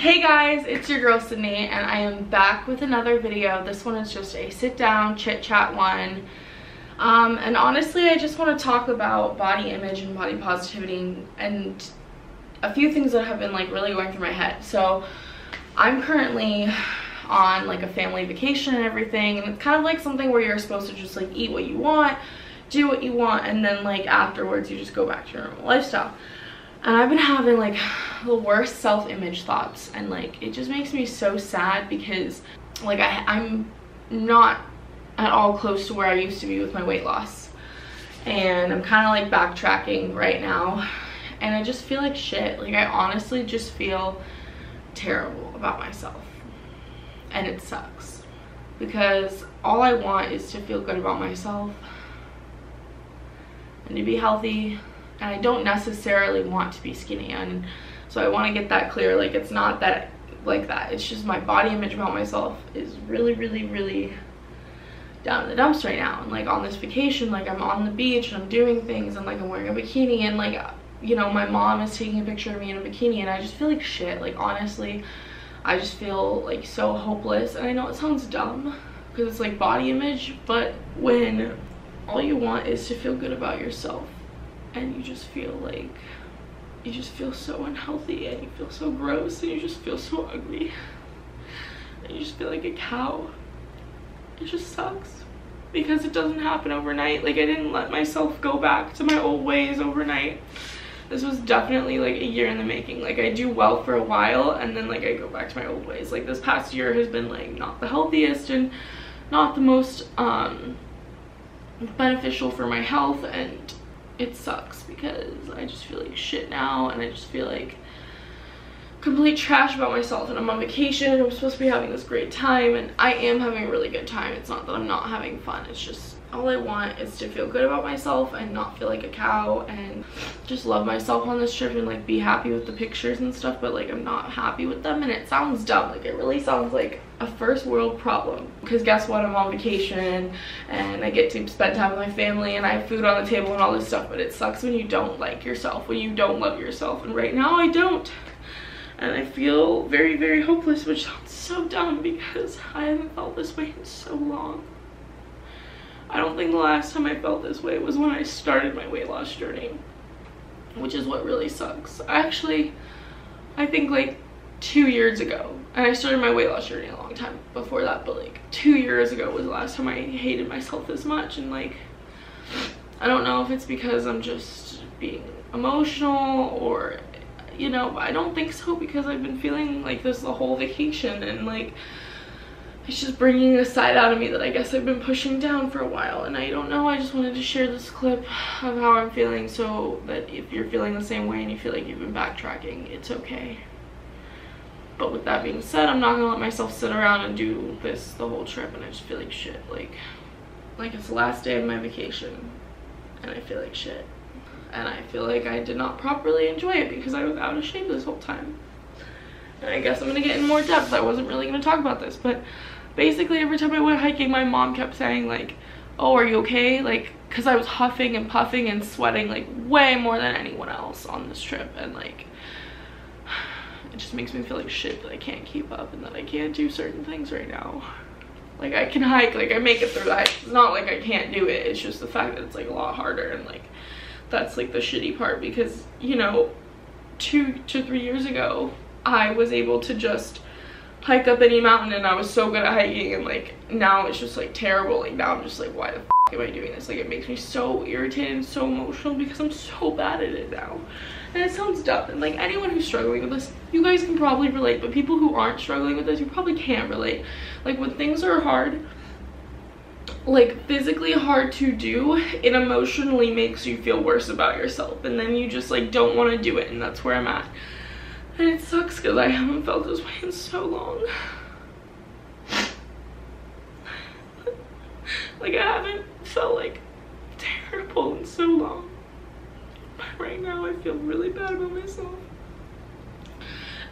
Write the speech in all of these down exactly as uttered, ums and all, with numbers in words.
Hey guys, it's your girl Sydney and I am back with another video. This one is just a sit down chit chat one, um and honestly I just want to talk about body image and body positivity and a few things that have been like really going through my head. So I'm currently on like a family vacation and everything, and it's kind of like something where you're supposed to just like eat what you want, do what you want, and then like afterwards you just go back to your normal lifestyle. And I've been having like the worst self-image thoughts, and like it just makes me so sad because like I, I'm not at all close to where I used to be with my weight loss, and I'm kind of like backtracking right now, and I just feel like shit. Like I honestly just feel terrible about myself, and it sucks because all I want is to feel good about myself and to be healthy. And I don't necessarily want to be skinny, and so I want to get that clear. Like it's not that like that, it's just my body image about myself is really really really down in the dumps right now. And like on this vacation, like I'm on the beach and I'm doing things, and like I'm wearing a bikini, and like, you know, my mom is taking a picture of me in a bikini, and I just feel like shit. Like honestly I just feel like so hopeless, and I know it sounds dumb because it's like body image, but when all you want is to feel good about yourself and you just feel like, you just feel so unhealthy, and you feel so gross, and you just feel so ugly, and you just feel like a cow. It just sucks because it doesn't happen overnight. Like I didn't let myself go back to my old ways overnight. This was definitely like a year in the making. Like I do well for a while, and then like I go back to my old ways. Like this past year has been like not the healthiest and not the most um beneficial for my health, and it sucks because I just feel like shit now, and I just feel like complete trash about myself. And I'm on vacation and I'm supposed to be having this great time, and I am having a really good time. It's not that I'm not having fun, it's just all I want is to feel good about myself and not feel like a cow and just love myself on this trip and like be happy with the pictures and stuff. But like I'm not happy with them, and it sounds dumb. Like it really sounds like a first world problem, because guess what, I'm on vacation and I get to spend time with my family and I have food on the table and all this stuff, but it sucks when you don't like yourself, when you don't love yourself, and right now I don't, and I feel very very hopeless, which sounds so dumb because I haven't felt this way in so long. I don't think the last time I felt this way was when I started my weight loss journey, which is what really sucks. Actually, I think like two years ago, and I started my weight loss journey a long time before that, but like two years ago was the last time I hated myself this much. And like I don't know if it's because I'm just being emotional or, you know, I don't think so, because I've been feeling like this the whole vacation, and like it's just bringing a side out of me that I guess I've been pushing down for a while, and I don't know. I just wanted to share this clip of how I'm feeling so that if you're feeling the same way and you feel like you've been backtracking, it's okay. But with that being said, I'm not gonna let myself sit around and do this the whole trip, and I just feel like shit. Like, like it's the last day of my vacation and I feel like shit, and I feel like I did not properly enjoy it because I was out of shape this whole time. And I guess I'm gonna get in more depth. I wasn't really gonna talk about this, but basically every time I went hiking my mom kept saying like, oh, are you okay? Like, because I was huffing and puffing and sweating like way more than anyone else on this trip, and like it just makes me feel like shit that I can't keep up and that I can't do certain things right now. Like I can hike, like I make it through that. It's not like I can't do it, it's just the fact that it's like a lot harder, and like that's like the shitty part, because, you know, two to three years ago I was able to just hike up any mountain and I was so good at hiking, and like now it's just like terrible. Like now I'm just like, why the f am I doing this? Like it makes me so irritated and so emotional because I'm so bad at it now. And it sounds dumb, and like anyone who's struggling with this, you guys can probably relate, but people who aren't struggling with this, you probably can't relate. Like when things are hard, like physically hard to do, it emotionally makes you feel worse about yourself, and then you just like don't want to do it, and that's where I'm at. And it sucks because I haven't felt this way in so long. Like I haven't felt like terrible in so long. But right now I feel really bad about myself.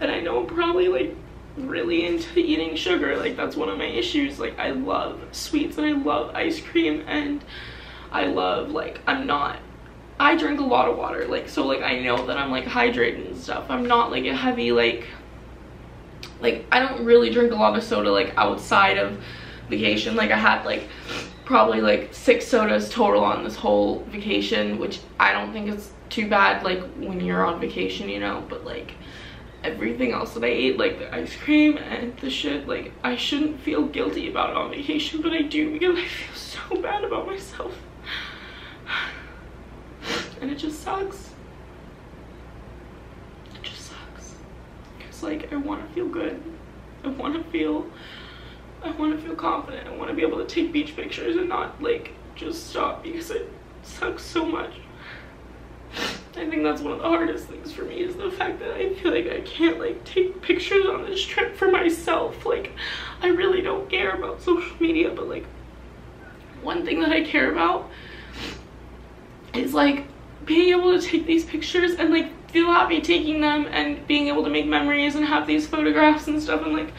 And I know I'm probably like really into eating sugar. Like that's one of my issues. Like I love sweets and I love ice cream, and I love like, I'm not I drink a lot of water, like, so like I know that I'm like hydrated and stuff. I'm not like a heavy like like I don't really drink a lot of soda like outside of vacation. Like I had like probably like six sodas total on this whole vacation, which I don't think is too bad like when you're on vacation, you know. But like everything else that I ate, like the ice cream and the shit, like I shouldn't feel guilty about it on vacation, but I do because I feel so bad about myself. And it just sucks. It just sucks. Because like I want to feel good. I want to feel, I want to feel confident. I want to be able to take beach pictures and not like just stop because it sucks so much. I think that's one of the hardest things for me is the fact that I feel like I can't like take pictures on this trip for myself. Like I really don't care about social media, but like one thing that I care about is like being able to take these pictures and like feel happy taking them and being able to make memories and have these photographs and stuff. And like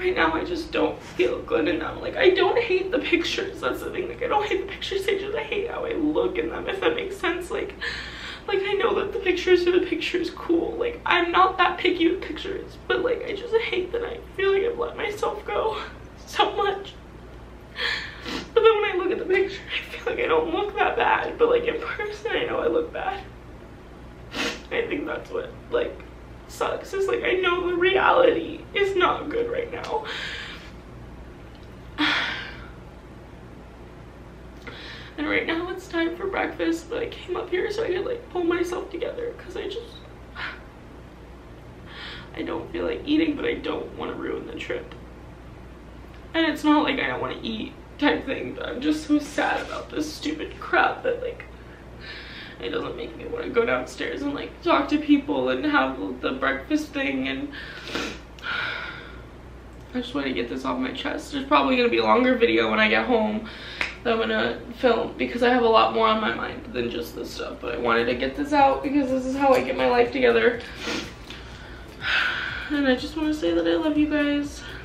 right now I just don't feel good enough. Like I don't hate the pictures, that's the thing. Like I don't hate the pictures, I just I hate how I look in them, if that makes sense. Like Like, I know that the pictures are the pictures cool. Like, I'm not that picky with pictures, but like, I just hate that I feel like I've let myself go so much. But then when I look at the picture, I feel like I don't look that bad, but like in person, I know I look bad. I think that's what like sucks is like, I know the reality is not good right now. And right now it's time for breakfast, but I came up here so I could like pull myself together because I just, I don't feel like eating, but I don't want to ruin the trip. And it's not like I don't want to eat type thing, but I'm just so sad about this stupid crap that like, it doesn't make me want to go downstairs and like talk to people and have the breakfast thing. And I just want to get this off my chest. There's probably going to be a longer video when I get home that I'm gonna film because I have a lot more on my mind than just this stuff, but I wanted to get this out because this is how I get my life together. And I just want to say that I love you guys.